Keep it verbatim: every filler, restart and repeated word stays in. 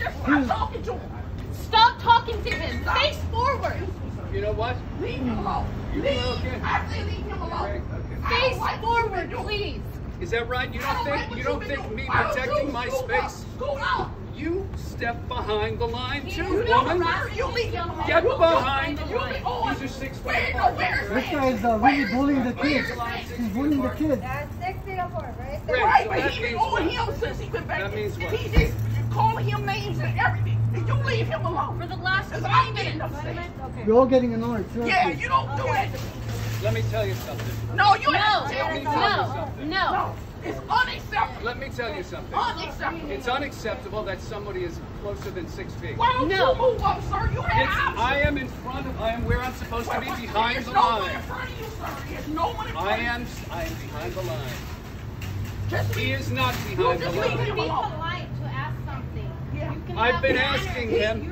there before I'm talking to him. Stop talking to him. Stop. Face forward. You know what? Leave him alone. Leave. Okay. I say leave him alone. Okay. Face like forward, please. Is that right? You don't, don't think like you don't think me protecting my space? Go out. You step behind the line too, woman. Get behind the line. These are six foot apart. This guy is uh, really bullying the kids. He's bullying the kids. That's six feet apart, right? Right, but he's been on him since he's been back. That means what? He's just calling him names and everything. And you leave him alone. For the last three minutes. You're all getting annoyed. Yeah, you don't do it. Let me tell you something. No, you don't. No, no, no. It's unacceptable. Let me tell you something. Unacceptable. It's unacceptable that somebody is closer than six feet. Why don't no. you move up, sir? You have options. I am in front of, I am where I'm supposed Wait, to be, behind there's the no line. There's no one in front of you, sir. There's no one in front I of you. Am, I am behind the line. Just he leave. Is not behind you the line. You just leave him alone. Be polite to ask something. Yeah. You can I've been asking him.